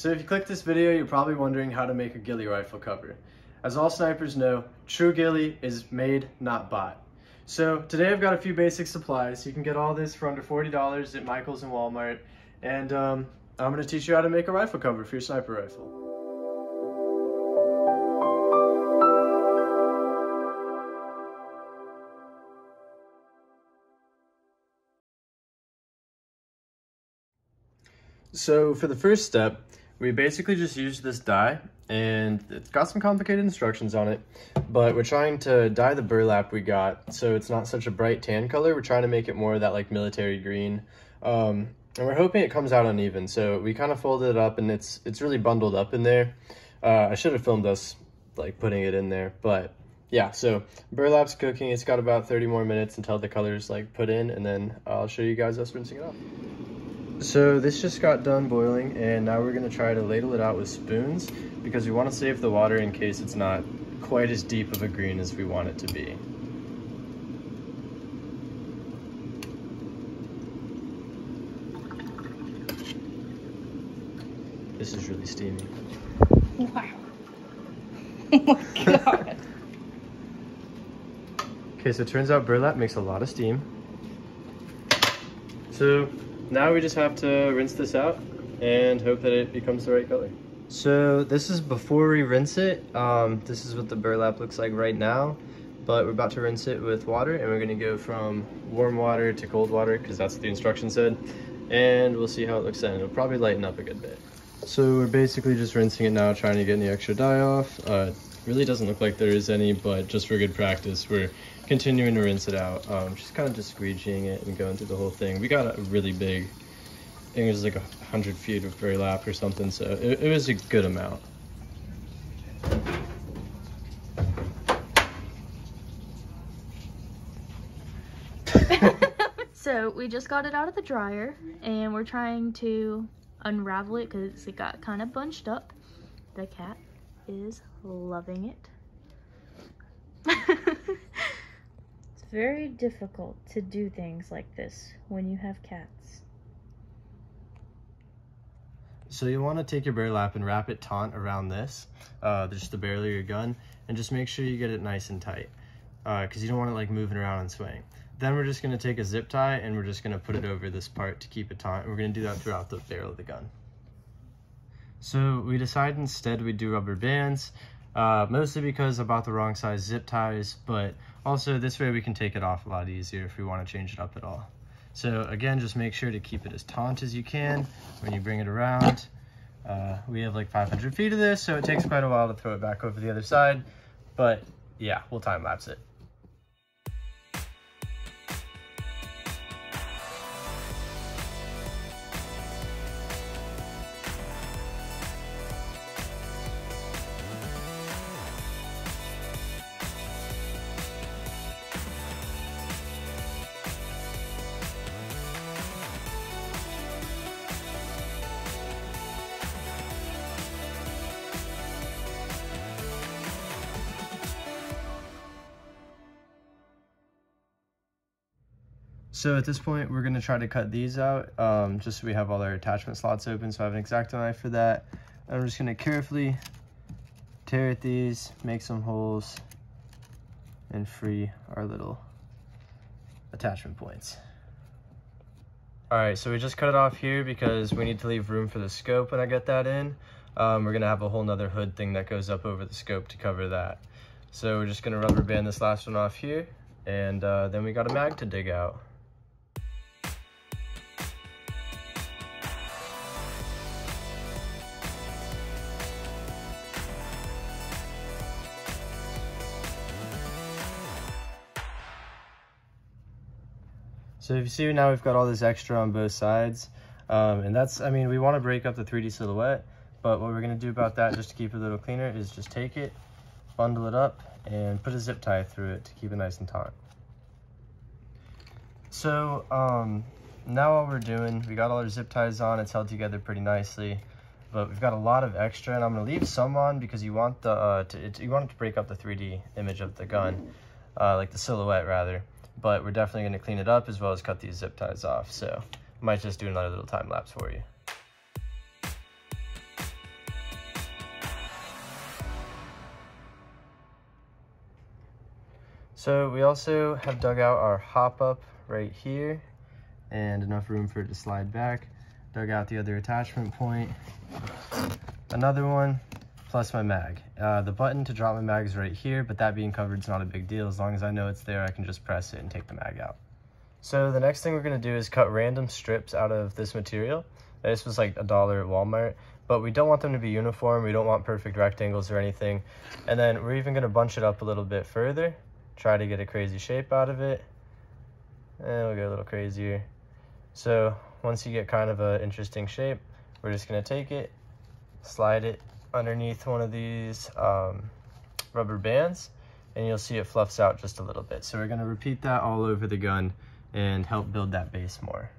So if you click this video, you're probably wondering how to make a ghillie rifle cover. As all snipers know, true ghillie is made, not bought. So today I've got a few basic supplies. You can get all this for under $40 at Michael's and Walmart. And I'm gonna teach you how to make a rifle cover for your sniper rifle. So for the first step, we basically just use this dye, and it's got some complicated instructions on it, but we're trying to dye the burlap we got so it's not such a bright tan color. We're trying to make it more of that like military green, and we're hoping it comes out uneven. So we kind of folded it up, and it's really bundled up in there. I should have filmed us like putting it in there, but yeah, so burlap's cooking. It's got about 30 more minutes until the color's like put in, and then I'll show you guys us rinsing it off. So this just got done boiling, and now we're gonna try to ladle it out with spoons because we wanna save the water in case it's not quite as deep of a green as we want it to be. This is really steamy. Wow. Oh my God. Okay, so it turns out burlap makes a lot of steam. So, now we just have to rinse this out and hope that it becomes the right color. So this is before we rinse it. This is what the burlap looks like right now, but we're about to rinse it with water, and we're gonna go from warm water to cold water because that's what the instruction said. And we'll see how it looks then. It'll probably lighten up a good bit. So we're basically just rinsing it now, trying to get any extra dye off. It really doesn't look like there is any, but just for good practice, we're continuing to rinse it out, just kind of just squeegeeing it and going through the whole thing. We got a really big, I think it was like 100 feet of burlap or something, so it was a good amount. So we just got it out of the dryer, and we're trying to unravel it because it got kind of bunched up. The cat is loving it. Very difficult to do things like this when you have cats. So you want to take your burlap and wrap it taut around this, just the barrel of your gun, and just make sure you get it nice and tight, because you don't want it like moving around and swaying. Then we're just going to take a zip tie, and we're just going to put it over this part to keep it taut, and we're going to do that throughout the barrel of the gun. So we decided instead we do rubber bands, mostly because I bought the wrong size zip ties, but also this way we can take it off a lot easier if we want to change it up at all. So again, just make sure to keep it as taut as you can when you bring it around. We have like 500 feet of this, so it takes quite a while to throw it back over the other side, but yeah, we'll time lapse it. So at this point, we're gonna try to cut these out, just so we have all our attachment slots open, so I have an X-Acto knife for that. I'm just gonna carefully tear at these, make some holes, and free our little attachment points. All right, so we just cut it off here because we need to leave room for the scope when I get that in. We're gonna have a whole nother hood thing that goes up over the scope to cover that. So we're just gonna rubber band this last one off here, and then we got a mag to dig out. So if you see now we've got all this extra on both sides, and that's, I mean, we want to break up the 3D silhouette, but what we're going to do about that just to keep it a little cleaner is just take it, bundle it up, and put a zip tie through it to keep it nice and taut. So now all we're doing, we got all our zip ties on, it's held together pretty nicely, but we've got a lot of extra, and I'm going to leave some on because you want the you want it to break up the 3D image of the gun, like the silhouette rather. But we're definitely going to clean it up as well as cut these zip ties off. So I might just do another little time lapse for you. So we also have dug out our hop up right here and enough room for it to slide back. Dug out the other attachment point, another one, plus my mag. The button to drop my mag is right here, but that being covered is not a big deal. As long as I know it's there, I can just press it and take the mag out. So the next thing we're going to do is cut random strips out of this material. This was like $1 at Walmart, but we don't want them to be uniform. We don't want perfect rectangles or anything. And then we're even going to bunch it up a little bit further, try to get a crazy shape out of it. And we'll get a little crazier. So once you get kind of an interesting shape, we're just going to take it, slide it underneath one of these rubber bands, and you'll see it fluffs out just a little bit. So we're going to repeat that all over the gun and help build that base more.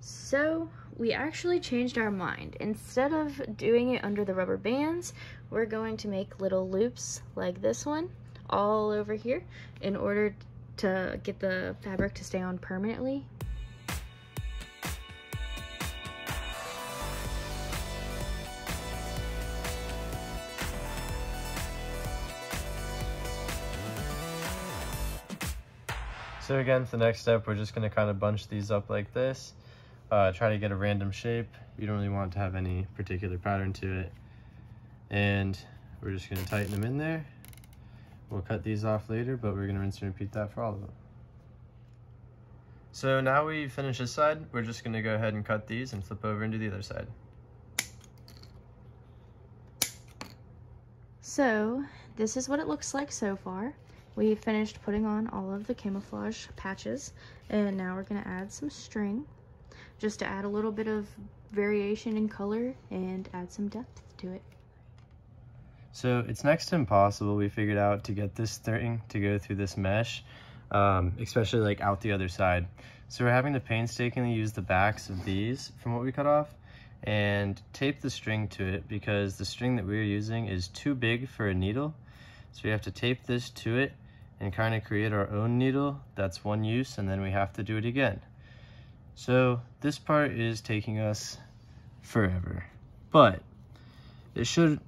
So we actually changed our mind. Instead of doing it under the rubber bands, we're going to make little loops like this one all over here in order to get the fabric to stay on permanently. So again, for the next step, we're just going to kind of bunch these up like this, try to get a random shape. You don't really want to have any particular pattern to it. And we're just going to tighten them in there. We'll cut these off later, but we're going to rinse and repeat that for all of them. So now we finish this side, we're just going to go ahead and cut these and flip over and do the other side. So this is what it looks like so far. We finished putting on all of the camouflage patches, and now we're going to add some string just to add a little bit of variation in color and add some depth to it. So it's next to impossible, we figured out, to get this string to go through this mesh, especially like out the other side. So we're having to painstakingly use the backs of these from what we cut off and tape the string to it, because the string that we're using is too big for a needle. So we have to tape this to it and kind of create our own needle. That's one use, and then we have to do it again. So this part is taking us forever, but it should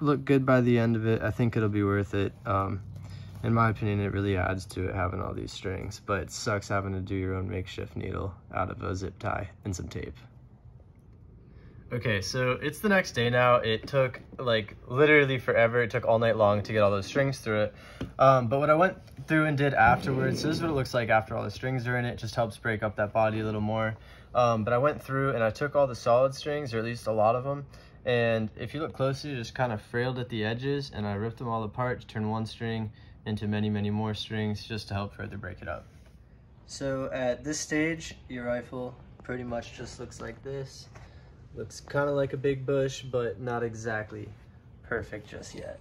look good by the end of it. I think it'll be worth it. In my opinion, it really adds to it having all these strings, but it sucks having to do your own makeshift needle out of a zip tie and some tape. Okay, so it's the next day now. It took like literally forever. It took all night long to get all those strings through it. But what I went through and did afterwards, so this is what it looks like after all the strings are in it. Just helps break up that body a little more. But I went through and I took all the solid strings, or at least a lot of them. And if you look closely, just kind of frailed at the edges, and I ripped them all apart to turn one string into many, many more strings just to help further break it up. So at this stage, your rifle pretty much just looks like this. Looks kind of like a big bush, but not exactly perfect just yet.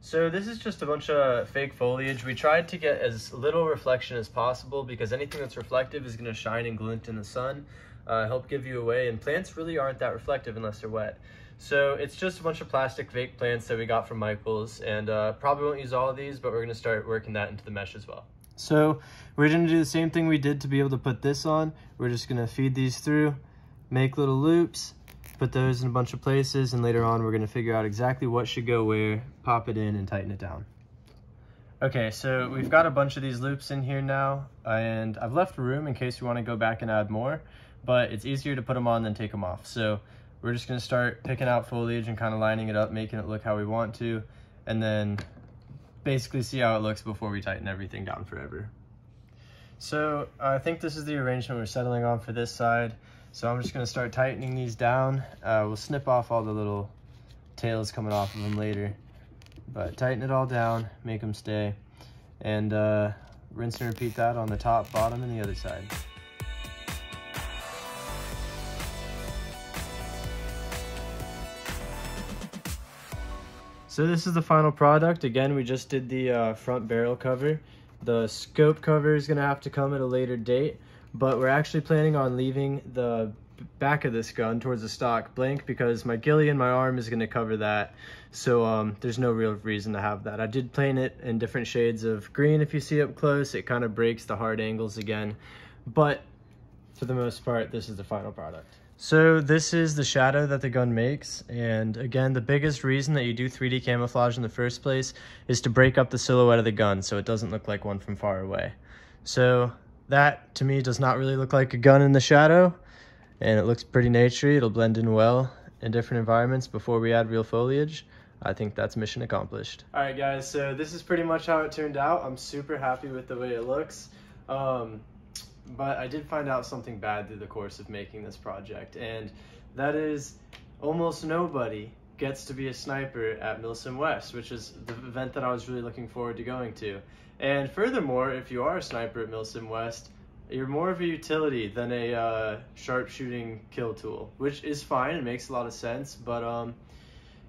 So this is just a bunch of fake foliage. We tried to get as little reflection as possible, because anything that's reflective is going to shine and glint in the sun, help give you away, and plants really aren't that reflective unless they're wet. So it's just a bunch of plastic fake plants that we got from Michael's, and probably won't use all of these, but we're going to start working that into the mesh as well. So we're going to do the same thing we did to be able to put this on. We're just going to feed these through, make little loops, put those in a bunch of places, and later on we're going to figure out exactly what should go where, pop it in, and tighten it down. Okay, so we've got a bunch of these loops in here now, and I've left room in case we want to go back and add more, but it's easier to put them on than take them off. So we're just going to start picking out foliage and kind of lining it up, making it look how we want to, and then basically see how it looks before we tighten everything down forever. So I think this is the arrangement we're settling on for this side. So I'm just going to start tightening these down. We'll snip off all the little tails coming off of them later, but tighten it all down, make them stay, and rinse and repeat that on the top, bottom, and the other side. So this is the final product. Again, we just did the front barrel cover. The scope cover is going to have to come at a later date, but we're actually planning on leaving the back of this gun towards the stock blank, because my ghillie and my arm is going to cover that. So there's no real reason to have that. I did plane it in different shades of green. If you see up close, it kind of breaks the hard angles again, but for the most part, this is the final product. So this is the shadow that the gun makes, and again, the biggest reason that you do 3D camouflage in the first place is to break up the silhouette of the gun so it doesn't look like one from far away. So that, to me, does not really look like a gun in the shadow, and it looks pretty naturey. It'll blend in well in different environments before we add real foliage. I think that's mission accomplished. All right, guys, so this is pretty much how it turned out. I'm super happy with the way it looks. But I did find out something bad through the course of making this project, and that is almost nobody gets to be a sniper at Milsim West, which is the event that I was really looking forward to going to. And furthermore, if you are a sniper at Milsim West, you're more of a utility than a sharpshooting kill tool, which is fine, it makes a lot of sense, but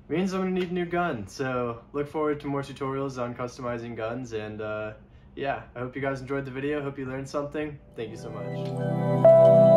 means I'm gonna need a new gun. So look forward to more tutorials on customizing guns, and yeah, I hope you guys enjoyed the video. Hope you learned something. Thank you so much.